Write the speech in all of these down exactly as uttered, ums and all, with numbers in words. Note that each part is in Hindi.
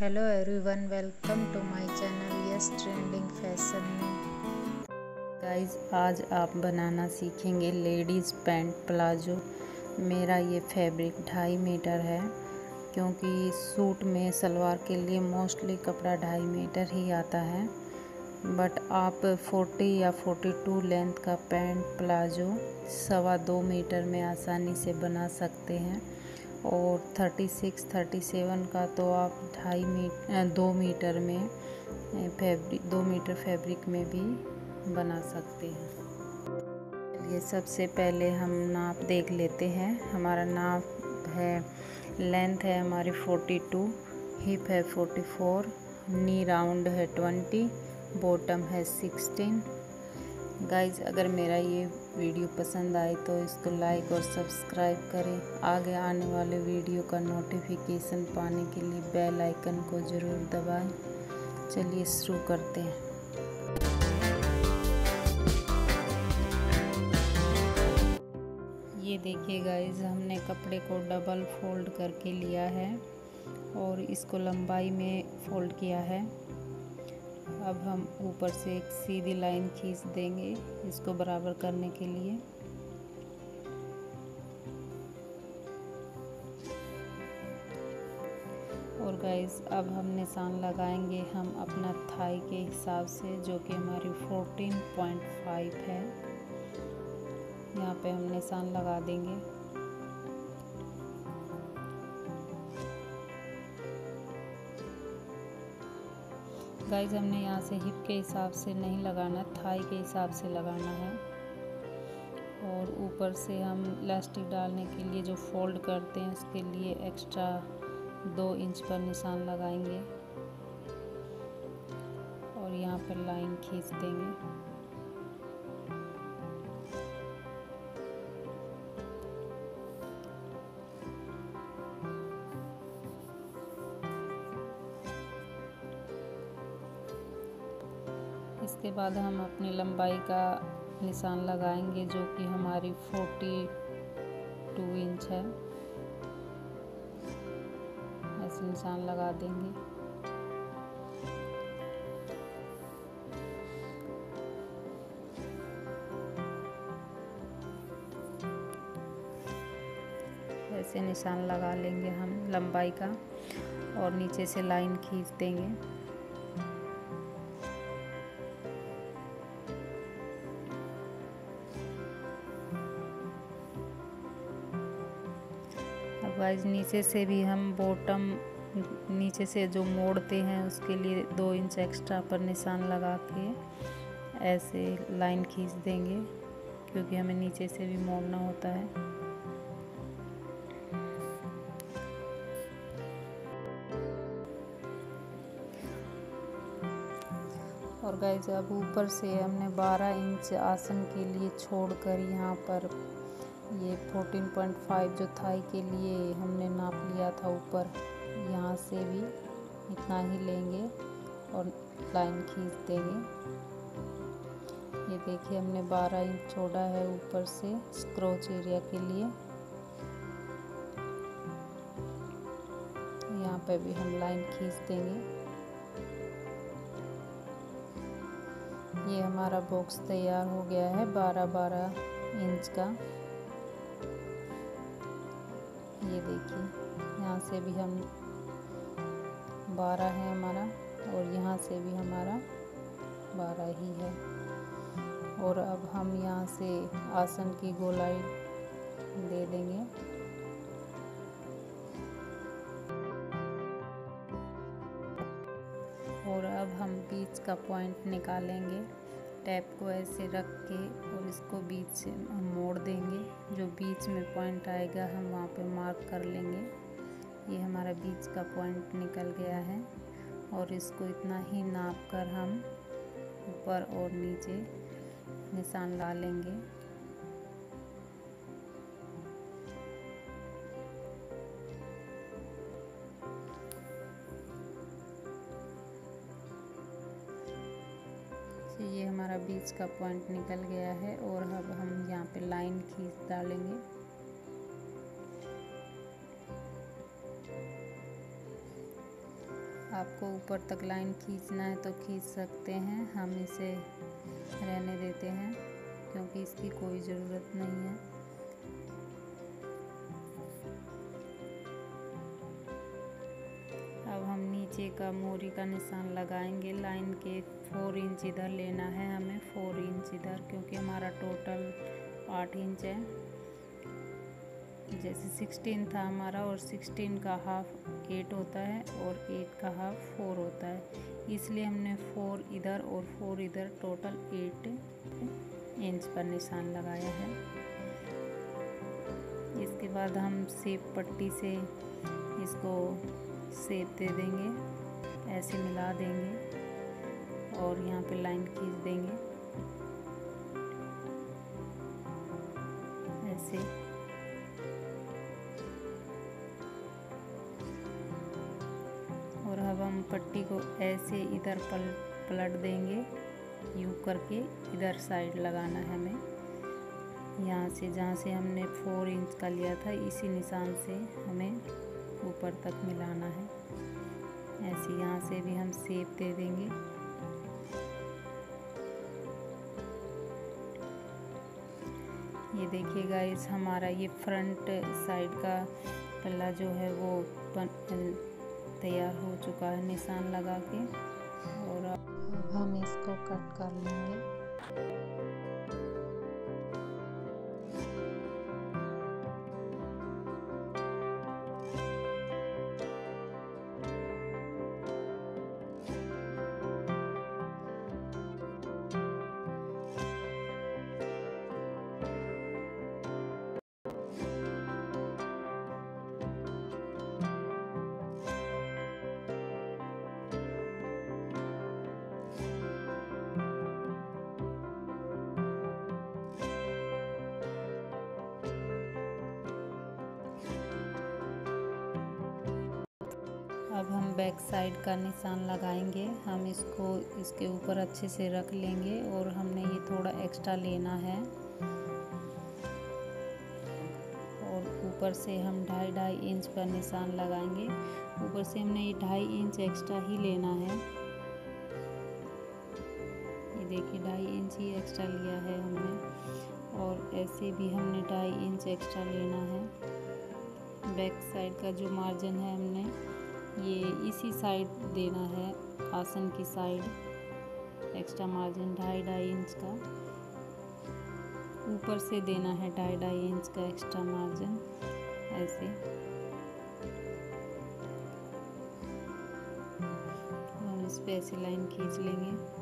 Hello everyone, welcome to my channel Yash trending fashion में। गाइज, आज आप बनाना सीखेंगे लेडीज़ पैंट प्लाजो। मेरा ये फैब्रिक ढाई मीटर है, क्योंकि सूट में सलवार के लिए मोस्टली कपड़ा ढाई मीटर ही आता है। बट आप चालीस या बयालीस लेंथ का पैंट प्लाजो सवा दो मीटर में आसानी से बना सकते हैं, और छत्तीस, सैंतीस का तो आप ढाई मीटर दो मीटर में फैब्रिक दो मीटर फैब्रिक में भी बना सकते हैं। ये सबसे पहले हम नाप देख लेते हैं। हमारा नाप है, लेंथ है हमारी बयालीस, हिप है चौवालीस, नी राउंड है बीस, बॉटम है सोलह। गाइज़, अगर मेरा ये वीडियो पसंद आए तो इसको लाइक और सब्सक्राइब करें। आगे आने वाले वीडियो का नोटिफिकेशन पाने के लिए बेल आइकन को ज़रूर दबाएं। चलिए शुरू करते हैं। ये देखिए गाइज़, हमने कपड़े को डबल फोल्ड करके लिया है और इसको लंबाई में फ़ोल्ड किया है। अब हम ऊपर से एक सीधी लाइन खींच देंगे इसको बराबर करने के लिए। और गाइस, अब हम निशान लगाएंगे हम अपना थाई के हिसाब से, जो कि हमारी चौदह पॉइंट पाँच है। यहाँ पे हम निशान लगा देंगे। गाइज, हमने यहाँ से हिप के हिसाब से नहीं लगाना, थाई के हिसाब से लगाना है। और ऊपर से हम इलास्टिक डालने के लिए जो फोल्ड करते हैं उसके लिए एक्स्ट्रा दो इंच पर निशान लगाएंगे और यहाँ पर लाइन खींच देंगे। इसके बाद हम अपनी लंबाई का निशान लगाएंगे, जो कि हमारी बयालीस इंच है। ऐसे निशान लगा देंगे। ऐसे निशान लगा लेंगे हम लंबाई का और नीचे से लाइन खींच देंगे। गाइज, नीचे से भी हम बॉटम नीचे से जो मोड़ते हैं उसके लिए दो इंच एक्स्ट्रा पर निशान लगा के ऐसे लाइन खींच देंगे, क्योंकि हमें नीचे से भी मोड़ना होता है। और गाइज, अब ऊपर से हमने बारह इंच आसन के लिए छोड़कर यहाँ पर ये चौदह पॉइंट पाँच जो थाई के लिए हमने नाप लिया था, ऊपर यहाँ से भी इतना ही लेंगे और लाइन खींच देंगे। ये देखिए, हमने बारह इंच छोड़ा है ऊपर से स्क्रोच एरिया के लिए। यहाँ पे भी हम लाइन खींच देंगे। ये हमारा बॉक्स तैयार हो गया है बारह बारह इंच का। ये देखिए, यहाँ से भी हम बारह है हमारा, और यहाँ से भी हमारा बारह ही है। और अब हम यहाँ से आसन की गोलाई दे देंगे। और अब हम बीच का पॉइंट निकालेंगे, टैप को ऐसे रख के और इसको बीच से मोड़ देंगे। जो बीच में पॉइंट आएगा हम वहाँ पे मार्क कर लेंगे। ये हमारा बीच का पॉइंट निकल गया है, और इसको इतना ही नाप कर हम ऊपर और नीचे निशान ला लेंगे। ये हमारा बीच का पॉइंट निकल गया है, और अब हम यहाँ पे लाइन खींच डालेंगे। आपको ऊपर तक लाइन खींचना है तो खींच सकते हैं, हम इसे रहने देते हैं क्योंकि इसकी कोई ज़रूरत नहीं है। अब हम नीचे का मोरी का निशान लगाएंगे, लाइन के फोर इंच इधर लेना है हमें, फोर इंच इधर, क्योंकि हमारा टोटल आठ इंच है। जैसे सिक्सटीन था हमारा, और सिक्सटीन का हाफ एट होता है और एट का हाफ फोर होता है, इसलिए हमने फोर इधर और फोर इधर टोटल एट इंच पर निशान लगाया है। इसके बाद हम सेप पट्टी से इसको सेप दे देंगे, ऐसे मिला देंगे और यहाँ पे लाइन खींच देंगे ऐसे। और अब हम पट्टी को ऐसे इधर पल पलट देंगे, यू करके इधर साइड लगाना है हमें, यहाँ से जहाँ से हमने फोर इंच का लिया था इसी निशान से हमें ऊपर तक मिलाना है। ऐसे यहाँ से भी हम शेप दे देंगे। ये देखिए गाइस, हमारा ये फ्रंट साइड का पल्ला जो है वो तैयार हो चुका है निशान लगा के, और अब हम इसको कट कर लेंगे। अब हम बैक साइड का निशान लगाएंगे, हम इसको इसके ऊपर अच्छे से रख लेंगे, और हमने ये थोड़ा एक्स्ट्रा लेना है, और ऊपर से हम ढाई ढाई इंच पर निशान लगाएंगे। ऊपर से हमने ये ढाई इंच एक्स्ट्रा ही लेना है, ये देखिए ढाई इंच ही एक्स्ट्रा लिया है हमने, और ऐसे भी हमने ढाई इंच एक्स्ट्रा लेना है। बैक साइड का जो मार्जिन है हमने ये इसी साइड देना है, आसन की साइड एक्स्ट्रा मार्जिन ढाई ढाई इंच का, ऊपर से देना है ढाई ढाई इंच का एक्स्ट्रा मार्जिन ऐसे। हम इस पर ऐसे लाइन खींच लेंगे।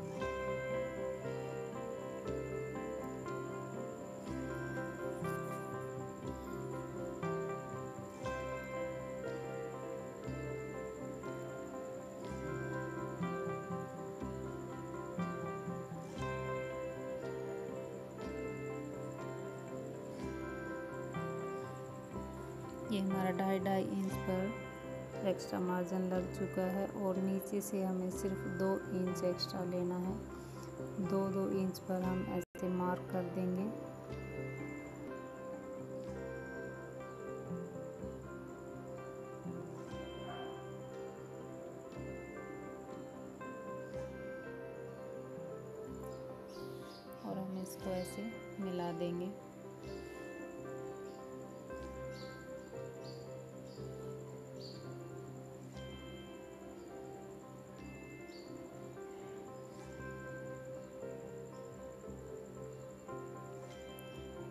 ये हमारा ढाई ढाई इंच पर एक्स्ट्रा मार्जिन लग चुका है, और नीचे से हमें सिर्फ दो इंच एक्स्ट्रा लेना है, दो दो इंच पर हम ऐसे मार्क कर देंगे। और हम इसको ऐसे मिला देंगे।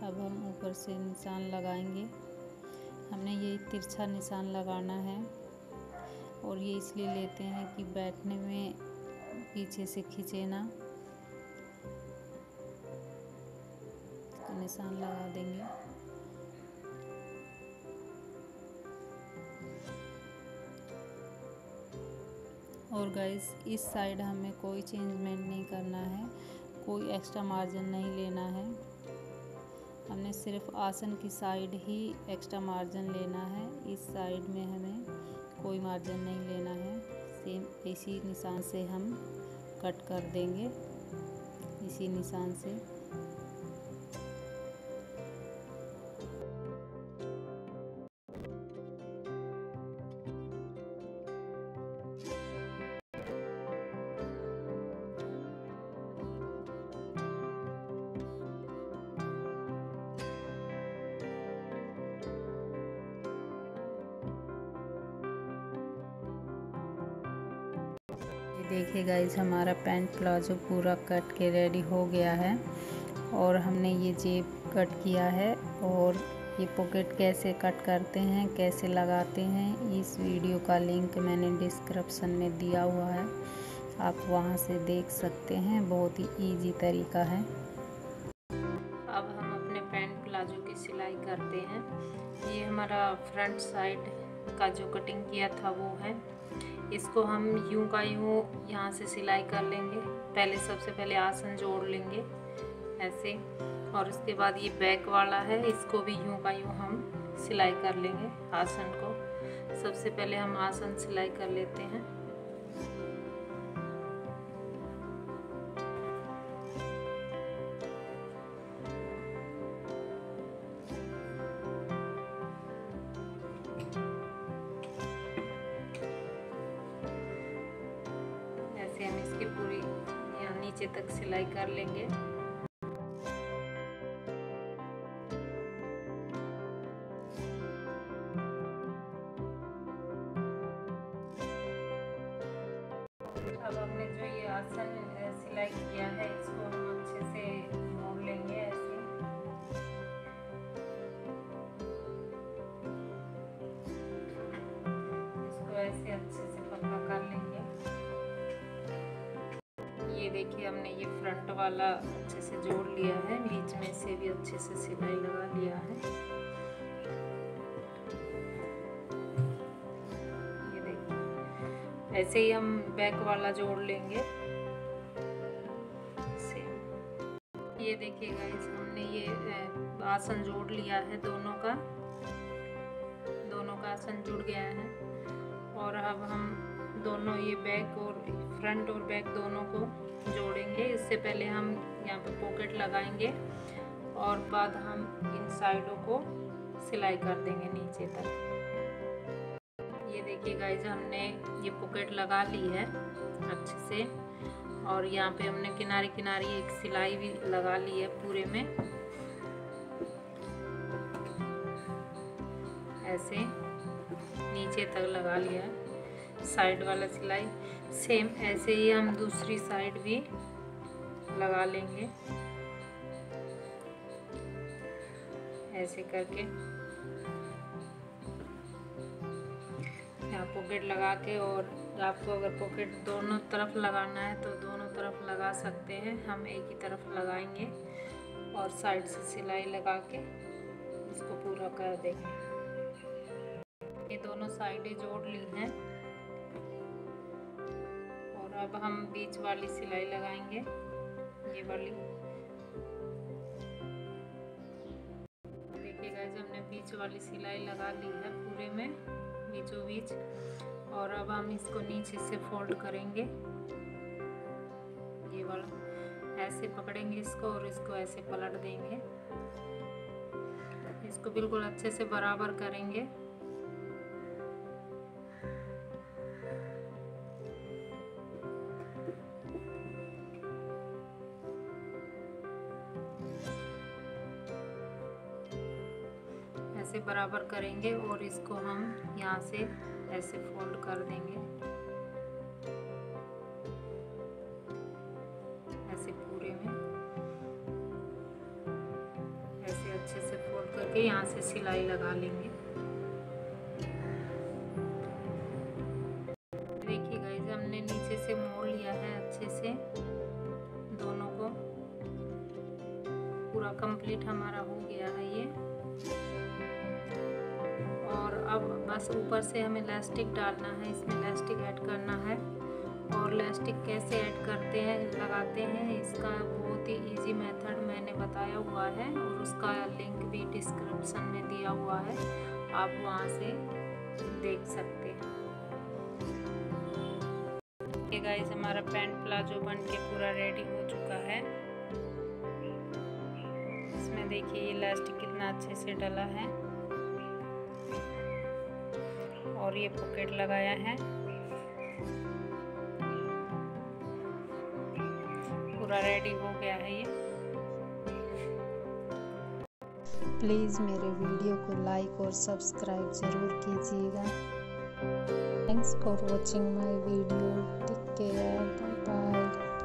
अब हम ऊपर से निशान लगाएंगे, हमने ये तिरछा निशान लगाना है, और ये इसलिए लेते हैं कि बैठने में पीछे से खींचे ना, निशान लगा देंगे। और गाइस इस साइड हमें कोई चेंजमेंट नहीं करना है, कोई एक्स्ट्रा मार्जिन नहीं लेना है, हमने सिर्फ आसन की साइड ही एक्स्ट्रा मार्जिन लेना है, इस साइड में हमें कोई मार्जिन नहीं लेना है। सेम इसी निशान से हम कट कर देंगे, इसी निशान से। देखिए गाइस, हमारा पैंट प्लाजो पूरा कट के रेडी हो गया है और हमने ये जेब कट किया है और ये पॉकेट कैसे कट करते हैं, कैसे लगाते हैं, इस वीडियो का लिंक मैंने डिस्क्रिप्शन में दिया हुआ है, आप वहां से देख सकते हैं। बहुत ही इजी तरीका है। अब हम अपने पैंट प्लाजो की सिलाई करते हैं। ये हमारा फ्रंट साइड का जो कटिंग किया था वो है। इसको हम यूं का यूं यहाँ से सिलाई कर लेंगे। पहले सबसे पहले आसन जोड़ लेंगे ऐसे, और इसके बाद ये बैक वाला है, इसको भी यूं का यूं हम सिलाई कर लेंगे। आसन को सबसे पहले हम आसन सिलाई कर लेते हैं। ऐसे हम इसकी पूरी यहाँ नीचे तक सिलाई कर लेंगे। अब हमने जो ये आसन सिलाई किया है इसको हम अच्छे से मोड़ लेंगे ऐसे। इसको ऐसे अच्छे से पक्का कर लेंगे। ये देखिए हमने ये फ्रंट वाला अच्छे से जोड़ लिया है, बीच में से भी अच्छे से सिलाई लगा लिया है। ऐसे ही हम बैक वाला जोड़ लेंगे। ये देखिए गाइस, हमने ये आसन जोड़ लिया है, दोनों का दोनों का आसन जुड़ गया है। और अब हम दोनों ये बैक और फ्रंट और बैक दोनों को जोड़ेंगे। इससे पहले हम यहाँ पे पॉकेट लगाएंगे और बाद हम इन साइडों को सिलाई कर देंगे नीचे तक। ये देखिए गाइस, हमने ये पॉकेट लगा ली है अच्छे से, और यहाँ पे हमने किनारे किनारे एक सिलाई भी लगा ली है पूरे में ऐसे, नीचे तक लगा लिया है। साइड वाला सिलाई सेम ऐसे ही हम दूसरी साइड भी लगा लेंगे ऐसे करके। पॉकेट लगा के, और आपको अगर पॉकेट दोनों तरफ लगाना है तो दोनों तरफ लगा सकते हैं, हम एक ही तरफ लगाएंगे और साइड से सिलाई लगा के इसको पूरा कर देंगे। ये दोनों साइडें जोड़ ली हैं और अब हम बीच वाली सिलाई लगाएंगे, ये वाली। देखिए गाइस, हमने बीच वाली सिलाई लगा ली है पूरे में बीचों बीच, और अब हम इसको नीचे से फोल्ड करेंगे ये वाला। ऐसे पकड़ेंगे इसको और इसको ऐसे पलट देंगे। इसको बिल्कुल अच्छे से बराबर करेंगे। बराबर करेंगे और इसको हम यहाँ से ऐसे फोल्ड कर देंगे ऐसे पूरे में। ऐसे अच्छे से फोल्ड करके यहाँ से सिलाई लगा लेंगे। देखिए गाइस, हमने नीचे से मोड़ लिया है अच्छे से दोनों को। पूरा कंप्लीट हमारा हो गया है ये। और अब बस ऊपर से हमें इलास्टिक डालना है, इसमें इलास्टिक ऐड करना है। और इलास्टिक कैसे ऐड करते हैं, लगाते हैं, इसका बहुत ही इजी मेथड मैंने बताया हुआ है और उसका लिंक भी डिस्क्रिप्शन में दिया हुआ है, आप वहां से देख सकते हैं। ये गाइस, हमारा पैंट प्लाजो बन के पूरा रेडी हो चुका है। इसमें देखिए इलास्टिक कितना अच्छे से डला है और ये पॉकेट लगाया है। पूरा रेडी हो गया है ये। प्लीज़ मेरे वीडियो को लाइक और सब्सक्राइब ज़रूर कीजिएगा। Thanks for watching my video. Take care. Bye bye.